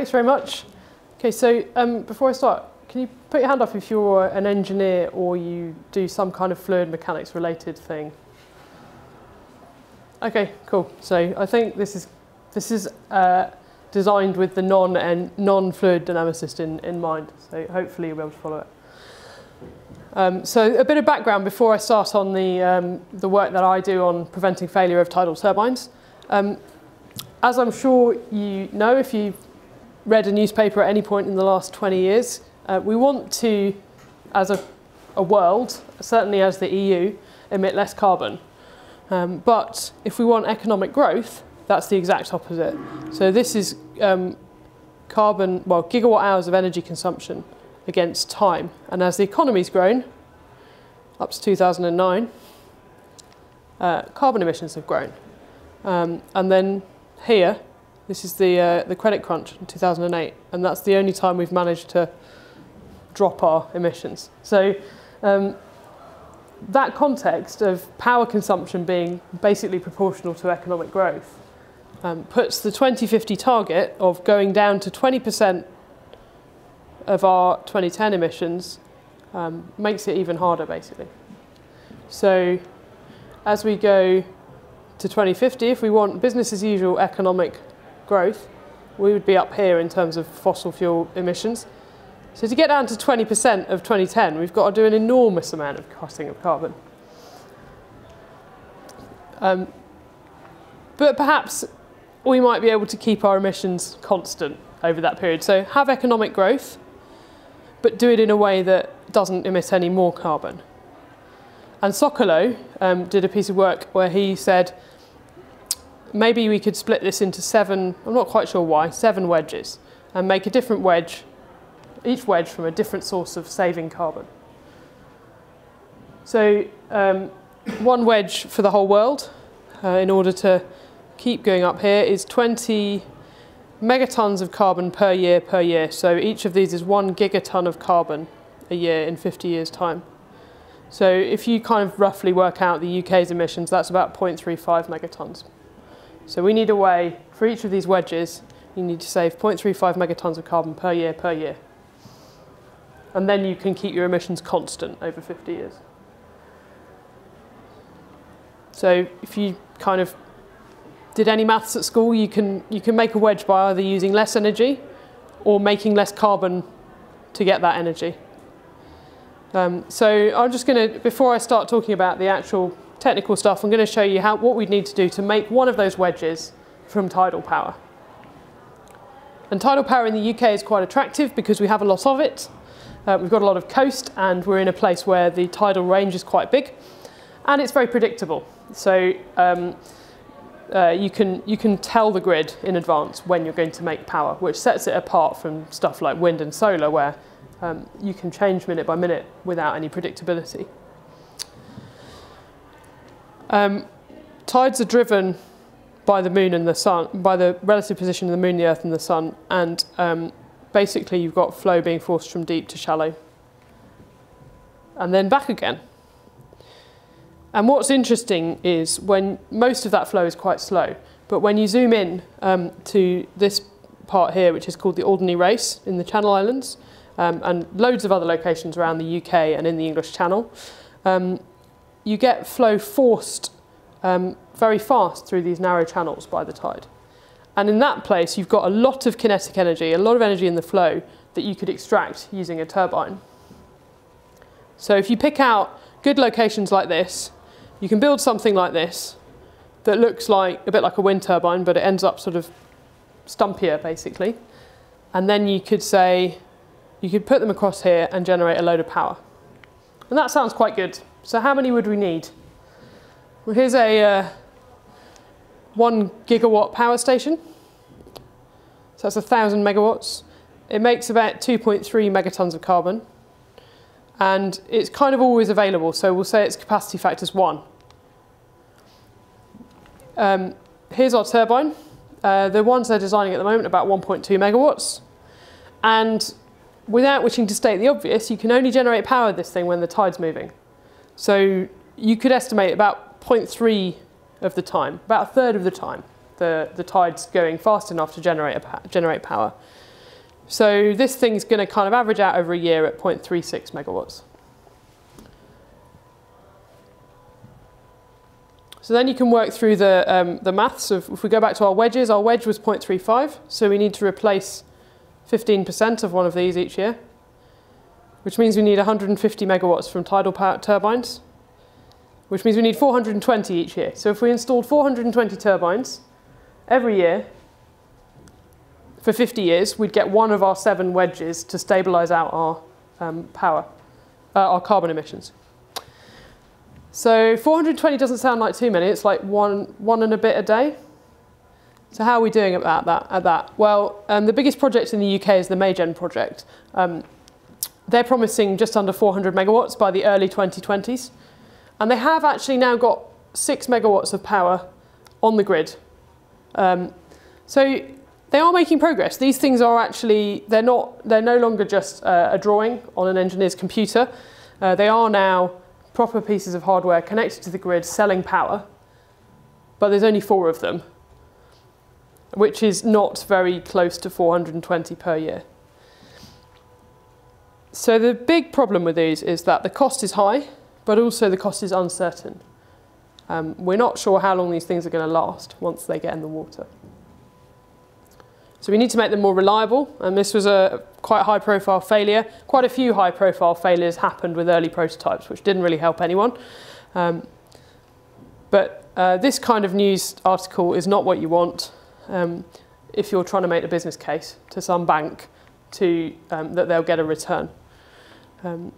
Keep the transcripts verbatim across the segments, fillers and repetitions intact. Thanks very much. Okay, so um, before I start, can you put your hand up if you're an engineer or you do some kind of fluid mechanics related thing? Okay, cool. So I think this is this is uh, designed with the non and non-fluid dynamicist in, in mind. So hopefully you'll be able to follow it. Um, so a bit of background before I start on the um, the work that I do on preventing failure of tidal turbines. Um, as I'm sure you know, if you've read a newspaper at any point in the last twenty years, uh, we want to, as a, a world, certainly as the E U, emit less carbon. Um, but if we want economic growth, that's the exact opposite. So this is um, carbon, well, gigawatt hours of energy consumption against time. And as the economy's grown, up to two thousand nine, uh, carbon emissions have grown. Um, and then here, this is the, uh, the credit crunch in two thousand eight. And that's the only time we've managed to drop our emissions. So um, that context of power consumption being basically proportional to economic growth um, puts the twenty fifty target of going down to twenty percent of our twenty ten emissions, um, makes it even harder basically. So as we go to twenty fifty, if we want business as usual economic growth, we would be up here in terms of fossil fuel emissions. So to get down to twenty percent of twenty ten, we've got to do an enormous amount of cutting of carbon. Um, but perhaps we might be able to keep our emissions constant over that period. So have economic growth, but do it in a way that doesn't emit any more carbon. And Sokolow um, did a piece of work where he said, maybe we could split this into seven, I'm not quite sure why, seven wedges, and make a different wedge, each wedge from a different source of saving carbon. So um, one wedge for the whole world, uh, in order to keep going up here, is twenty megatons of carbon per year per year. So each of these is one gigaton of carbon a year in fifty years' time. So if you kind of roughly work out the U K's emissions, that's about zero point three five megatons. So we need a way, for each of these wedges, you need to save zero point three five megatons of carbon per year per year. And then you can keep your emissions constant over fifty years. So if you kind of did any maths at school, you can, you can make a wedge by either using less energy or making less carbon to get that energy. Um, so I'm just going to, before I start talking about the actual technical stuff, I'm going to show you how, what we'd need to do to make one of those wedges from tidal power. And tidal power in the U K is quite attractive because we have a lot of it. Uh, we've got a lot of coast and we're in a place where the tidal range is quite big and it's very predictable. So um, uh, you can, you can tell the grid in advance when you're going to make power, which sets it apart from stuff like wind and solar where um, you can change minute by minute without any predictability. Um, tides are driven by the moon and the sun, by the relative position of the moon, the earth and the sun, and um, basically you've got flow being forced from deep to shallow and then back again. And what's interesting is when most of that flow is quite slow, but when you zoom in um, to this part here, which is called the Alderney Race in the Channel Islands, um, and loads of other locations around the U K and in the English Channel, um, you get flow forced um, very fast through these narrow channels by the tide. And in that place, you've got a lot of kinetic energy, a lot of energy in the flow that you could extract using a turbine. So if you pick out good locations like this, you can build something like this that looks like a bit like a wind turbine, but it ends up sort of stumpier, basically. And then you could say, you could put them across here and generate a load of power. And that sounds quite good. So how many would we need? Well, here's a uh, one gigawatt power station. So that's a thousand megawatts. It makes about two point three megatons of carbon. And it's kind of always available, so we'll say its capacity factor is one. Um, here's our turbine. Uh, the ones they're designing at the moment, about one point two megawatts. And without wishing to state the obvious, you can only generate power of this thing when the tide's moving. So you could estimate about zero point three of the time, about a third of the time, the, the tide's going fast enough to generate, a, generate power. So this thing's going to kind of average out over a year at zero point three six megawatts. So then you can work through the, um, the maths of, if we go back to our wedges, our wedge was zero point three five, so we need to replace fifteen percent of one of these each year, which means we need one hundred fifty megawatts from tidal power turbines, which means we need four hundred twenty each year. So if we installed four hundred twenty turbines every year for fifty years, we'd get one of our seven wedges to stabilize out our um, power, uh, our carbon emissions. So four hundred twenty doesn't sound like too many. It's like one, one and a bit a day. So how are we doing about that? At that? Well, um, the biggest project in the U K is the MeyGen project. Um, they're promising just under four hundred megawatts by the early twenty twenties. And they have actually now got six megawatts of power on the grid. Um, so they are making progress. These things are actually, they're, not, they're no longer just uh, a drawing on an engineer's computer. Uh, they are now proper pieces of hardware connected to the grid selling power, but there's only four of them, which is not very close to four hundred twenty per year. So the big problem with these is that the cost is high, but also the cost is uncertain. Um, we're not sure how long these things are going to last once they get in the water. So we need to make them more reliable, and this was a quite high profile failure. Quite a few high profile failures happened with early prototypes, which didn't really help anyone. Um, but uh, this kind of news article is not what you want um, if you're trying to make a business case to some bank to, um, that they'll get a return. Um,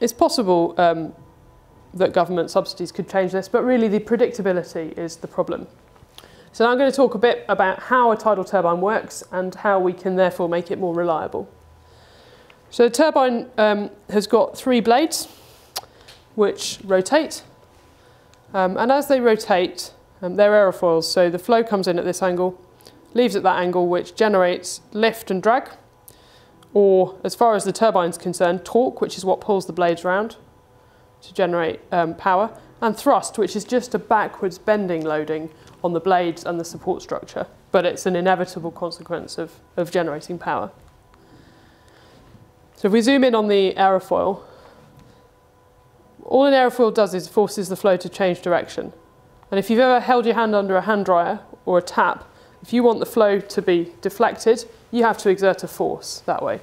it's possible um, that government subsidies could change this, but really the predictability is the problem. So now I'm going to talk a bit about how a tidal turbine works and how we can therefore make it more reliable. So the turbine um, has got three blades which rotate, um, and as they rotate, um, they're aerofoils, so the flow comes in at this angle, leaves at that angle, which generates lift and drag, or as far as the turbine's concerned, torque, which is what pulls the blades round to generate um, power, and thrust, which is just a backwards bending loading on the blades and the support structure, but it's an inevitable consequence of, of generating power. So if we zoom in on the aerofoil, all an aerofoil does is forces the flow to change direction. And if you've ever held your hand under a hand dryer or a tap, if you want the flow to be deflected, you have to exert a force that way.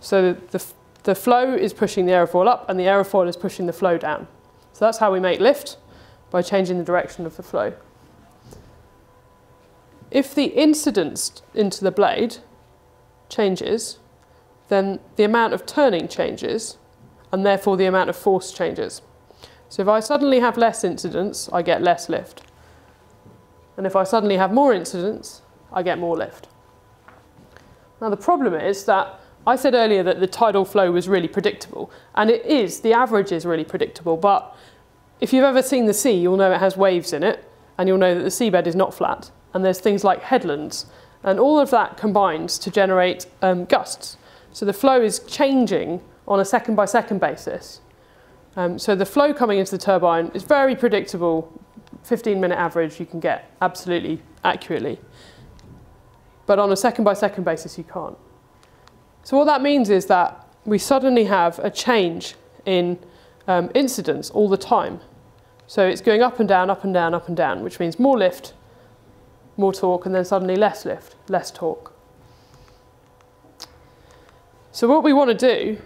So the, the flow is pushing the aerofoil up and the aerofoil is pushing the flow down. So that's how we make lift, by changing the direction of the flow. If the incidence into the blade changes, then the amount of turning changes, and therefore the amount of force changes. So if I suddenly have less incidence, I get less lift. And if I suddenly have more incidence, I get more lift. Now the problem is that I said earlier that the tidal flow was really predictable, and it is, the average is really predictable, but if you've ever seen the sea, you'll know it has waves in it, and you'll know that the seabed is not flat. And there's things like headlands, and all of that combines to generate um, gusts. So the flow is changing on a second by second basis. Um, so the flow coming into the turbine is very predictable, fifteen minute average you can get absolutely accurately. But on a second by second basis you can't. So what that means is that we suddenly have a change in um, incidence all the time. So it's going up and down, up and down, up and down, which means more lift, more torque, and then suddenly less lift, less torque. So what we want to do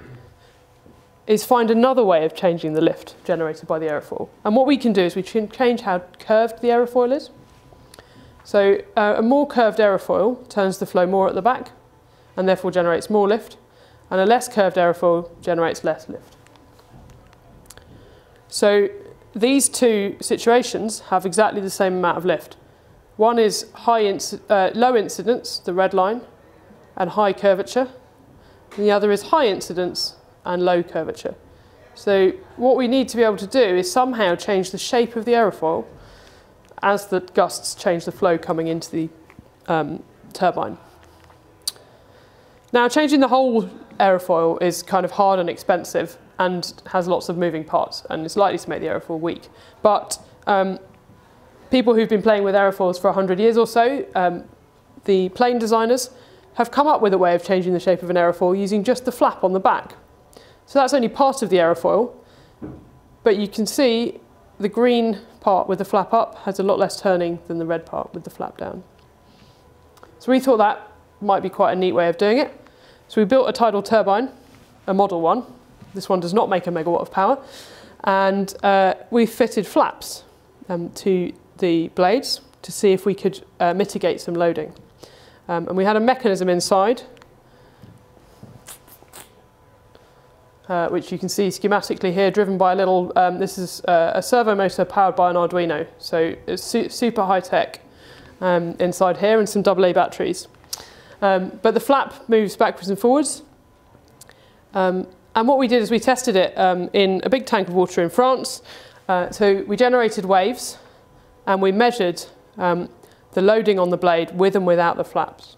is find another way of changing the lift generated by the aerofoil. And what we can do is we can change how curved the aerofoil is. So uh, a more curved aerofoil turns the flow more at the back and therefore generates more lift, and a less curved aerofoil generates less lift. So these two situations have exactly the same amount of lift. One is high inc uh, low incidence, the red line, and high curvature. And the other is high incidence and low curvature. So what we need to be able to do is somehow change the shape of the aerofoil as the gusts change the flow coming into the um, turbine. Now, changing the whole aerofoil is kind of hard and expensive and has lots of moving parts, and it's likely to make the aerofoil weak. But um, people who've been playing with aerofoils for a hundred years or so, um, the plane designers have come up with a way of changing the shape of an aerofoil using just the flap on the back. So that's only part of the aerofoil, but you can see the green part with the flap up has a lot less turning than the red part with the flap down. So we thought that might be quite a neat way of doing it. So we built a tidal turbine, a model one. This one does not make a megawatt of power. And uh, we fitted flaps um, to the blades to see if we could uh, mitigate some loading. Um, and we had a mechanism inside, uh, which you can see schematically here, driven by a little, um, this is uh, a servo motor powered by an Arduino. So it's su super high tech um, inside here, and some double A batteries. Um, but the flap moves backwards and forwards. Um, and what we did is we tested it um, in a big tank of water in France. Uh, so we generated waves and we measured um, the loading on the blade with and without the flaps.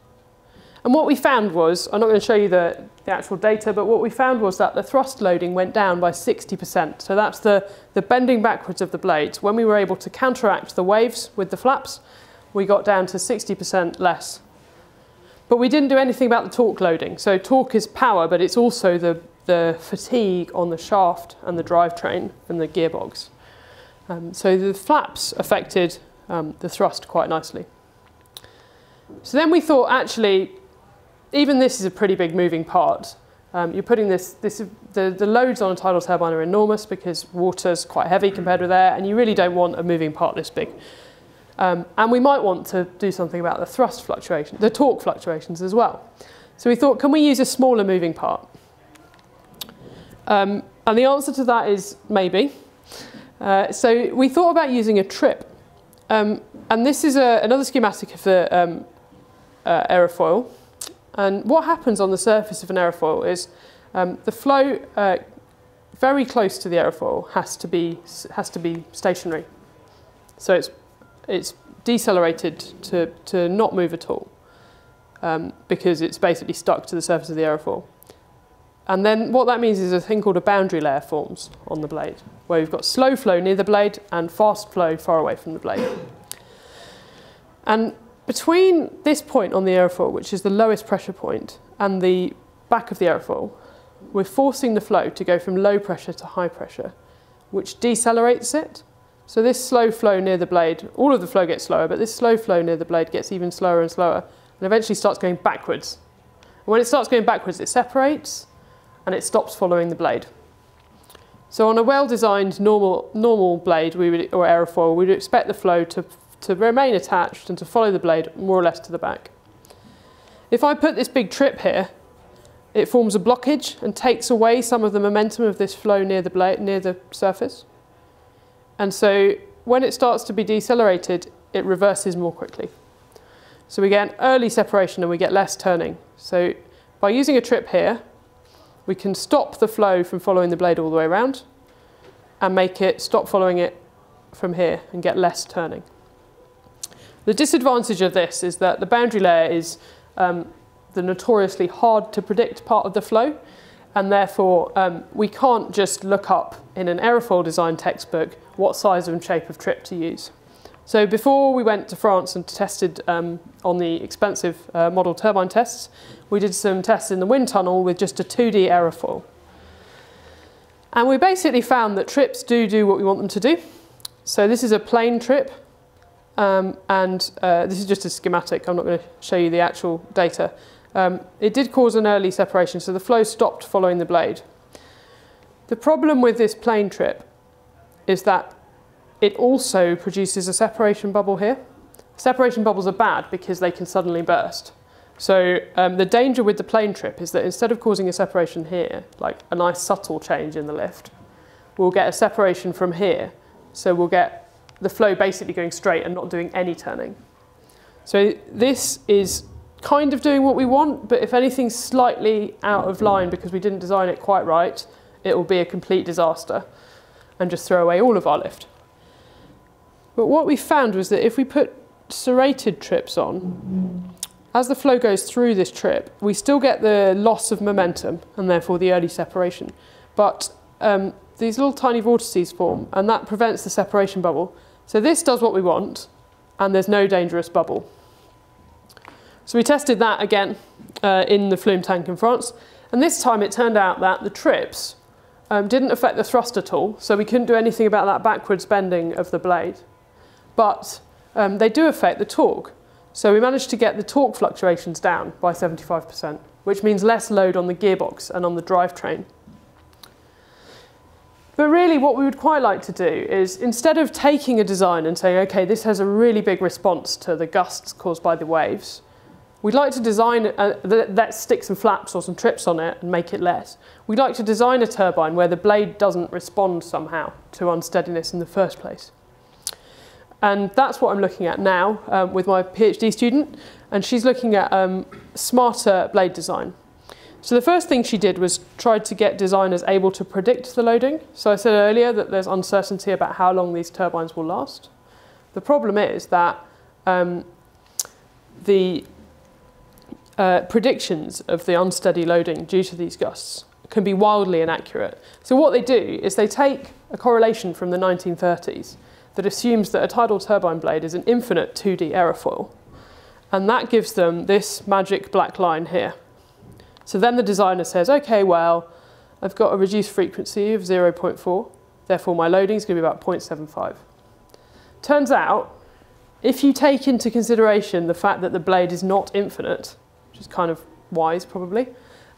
And what we found was, I'm not going to show you the, the actual data, but what we found was that the thrust loading went down by sixty percent. So that's the, the bending backwards of the blades. When we were able to counteract the waves with the flaps, we got down to sixty percent less. But we didn't do anything about the torque loading. So torque is power, but it's also the, the fatigue on the shaft and the drivetrain and the gearbox. Um, so the flaps affected Um, the thrust quite nicely. So then we thought, actually, even this is a pretty big moving part. Um, you're putting this, this the, the loads on a tidal turbine are enormous because water's quite heavy compared with air, and you really don't want a moving part this big. Um, and we might want to do something about the thrust fluctuations, the torque fluctuations as well. So we thought, can we use a smaller moving part? Um, and the answer to that is maybe. Uh, so we thought about using a trip. Um, and this is a, another schematic of the um, uh, aerofoil. And what happens on the surface of an aerofoil is um, the flow uh, very close to the aerofoil has to be has to be stationary. So it's it's decelerated to to not move at all um, because it's basically stuck to the surface of the aerofoil. And then what that means is a thing called a boundary layer forms on the blade, where you've got slow flow near the blade and fast flow far away from the blade. And between this point on the aerofoil, which is the lowest pressure point, and the back of the aerofoil, we're forcing the flow to go from low pressure to high pressure, which decelerates it. So this slow flow near the blade, all of the flow gets slower, but this slow flow near the blade gets even slower and slower, and eventually starts going backwards. And when it starts going backwards, it separates, and it stops following the blade. So on a well-designed normal, normal blade we would, or aerofoil, we would expect the flow to, to remain attached and to follow the blade more or less to the back. If I put this big trip here, it forms a blockage and takes away some of the momentum of this flow near the blade, near the surface. And so when it starts to be decelerated, it reverses more quickly. So we get an early separation and we get less turning. So by using a trip here, we can stop the flow from following the blade all the way around and make it stop following it from here and get less turning. The disadvantage of this is that the boundary layer is um, the notoriously hard to predict part of the flow, and therefore um, we can't just look up in an aerofoil design textbook what size and shape of trip to use. So before we went to France and tested um, on the expensive uh, model turbine tests, we did some tests in the wind tunnel with just a two D aerofoil. And we basically found that trips do do what we want them to do. So this is a plane trip, um, and uh, this is just a schematic. I'm not going to show you the actual data. Um, it did cause an early separation, so the flow stopped following the blade. The problem with this plane trip is that it also produces a separation bubble here. Separation bubbles are bad because they can suddenly burst. So um, the danger with the plane trip is that instead of causing a separation here, like a nice subtle change in the lift, we'll get a separation from here. So we'll get the flow basically going straight and not doing any turning. So this is kind of doing what we want, but if anything's slightly out of line because we didn't design it quite right, it will be a complete disaster and just throw away all of our lift. But what we found was that if we put serrated trips on, as the flow goes through this trip, we still get the loss of momentum and therefore the early separation. But um, these little tiny vortices form, and that prevents the separation bubble. So this does what we want, and there's no dangerous bubble. So we tested that again uh, in the Flume tank in France, and this time it turned out that the trips um, didn't affect the thrust at all, so we couldn't do anything about that backwards bending of the blade, but um, they do affect the torque. So we managed to get the torque fluctuations down by seventy-five percent, which means less load on the gearbox and on the drivetrain. But really what we would quite like to do is, instead of taking a design and saying, okay, this has a really big response to the gusts caused by the waves, we'd like to design, uh, let's stick some flaps or some trips on it and make it less. We'd like to design a turbine where the blade doesn't respond somehow to unsteadiness in the first place. And that's what I'm looking at now um, with my PhD student, and she's looking at um, smarter blade design. So the first thing she did was tried to get designers able to predict the loading. So I said earlier that there's uncertainty about how long these turbines will last. The problem is that um, the uh, predictions of the unsteady loading due to these gusts can be wildly inaccurate. So what they do is they take a correlation from the nineteen thirties that assumes that a tidal turbine blade is an infinite two D aerofoil. And that gives them this magic black line here. So then the designer says, okay, well, I've got a reduced frequency of zero point four, therefore my loading is going to be about zero point seven five. Turns out, if you take into consideration the fact that the blade is not infinite, which is kind of wise probably,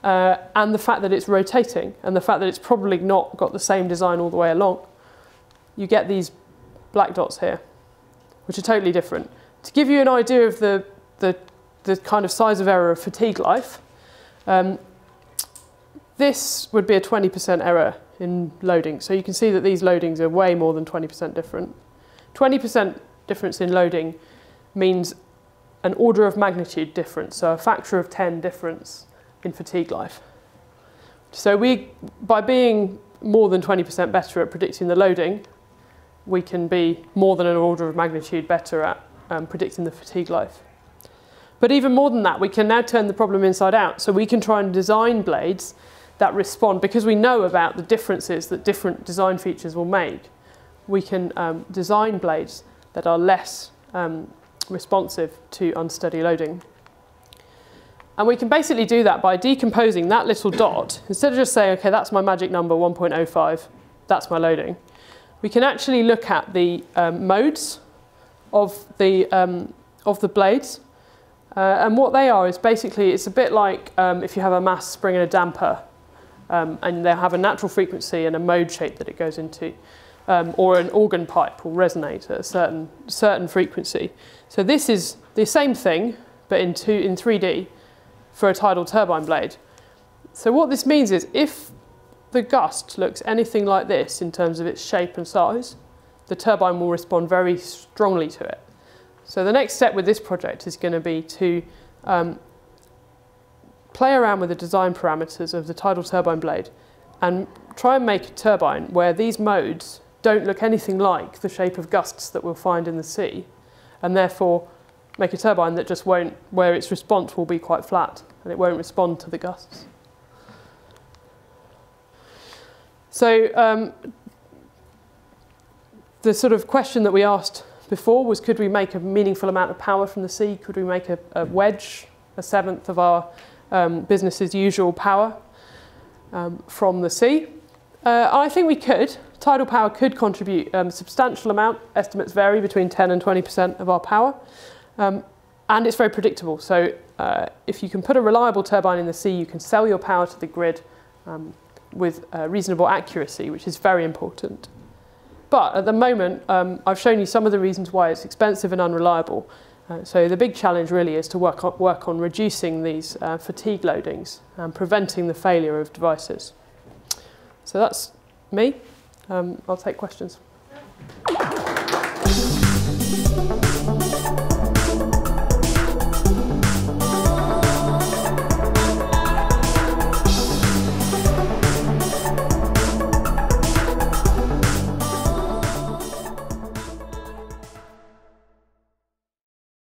uh, and the fact that it's rotating, and the fact that it's probably not got the same design all the way along, you get these black dots here, which are totally different. To give you an idea of the, the, the kind of size of error of fatigue life, um, this would be a twenty percent error in loading. So you can see that these loadings are way more than twenty percent different. twenty percent difference in loading means an order of magnitude difference, so a factor of ten difference in fatigue life. So we, by being more than twenty percent better at predicting the loading, we can be more than an order of magnitude better at um, predicting the fatigue life. But even more than that, we can now turn the problem inside out. So we can try and design blades that respond, because we know about the differences that different design features will make. We can um, design blades that are less um, responsive to unsteady loading. And we can basically do that by decomposing that little dot. Instead of just saying, okay, that's my magic number, one point zero five, that's my loading. We can actually look at the um, modes of the, um, of the blades. Uh, and what they are is basically, it's a bit like um, if you have a mass spring and a damper, um, and they'll have a natural frequency and a mode shape that it goes into. Um, or an organ pipe will resonate at a certain, certain frequency. So this is the same thing, but in, two, in three D for a tidal turbine blade. So what this means is, if the gust looks anything like this in terms of its shape and size, the turbine will respond very strongly to it. So the next step with this project is going to be to um, play around with the design parameters of the tidal turbine blade and try and make a turbine where these modes don't look anything like the shape of gusts that we'll find in the sea, and therefore make a turbine that just won't, where its response will be quite flat and it won't respond to the gusts. So um, the sort of question that we asked before was, could we make a meaningful amount of power from the sea? Could we make a, a wedge, a seventh of our um, business's usual power um, from the sea? Uh, I think we could. Tidal power could contribute um, a substantial amount. Estimates vary between ten and twenty percent of our power. Um, and it's very predictable. So uh, if you can put a reliable turbine in the sea, you can sell your power to the grid um, with uh, reasonable accuracy, which is very important. But at the moment, um, I've shown you some of the reasons why it's expensive and unreliable. Uh, so the big challenge really is to work on, work on reducing these uh, fatigue loadings and preventing the failure of devices. So that's me. Um, I'll take questions.